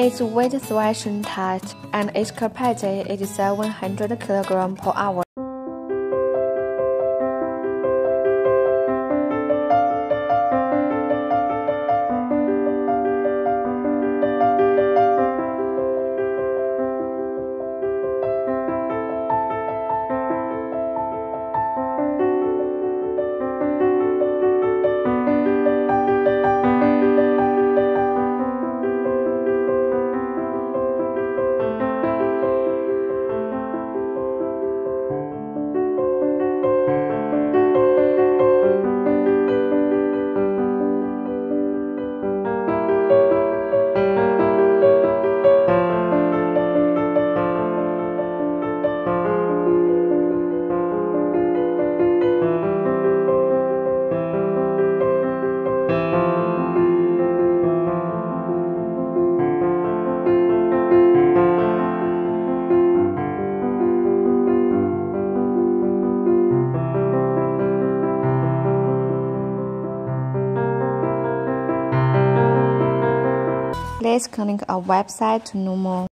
Its weight thrashing test and its capacity is 700 kg per hour. Please click our website to know more.